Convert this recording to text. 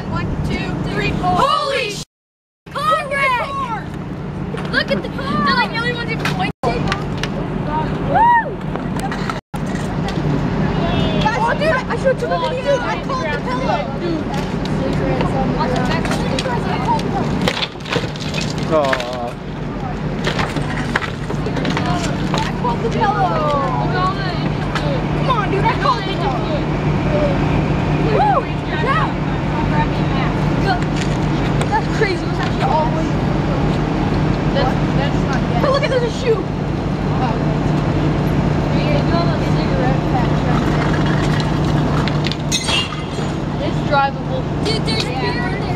count. 1, 2, 3, 4. Holy sh! Car wreck! Look at the car! They're like the only ones who pointed. Oh, dude, I showed you the video. I called the pillow. I called the pillow. Come on, dude, I called the pillow. Woo! Yeah! That's crazy. It was actually all the way. That's not good. But look at, there's a shoe. Drivable. Dude, there's beer in there.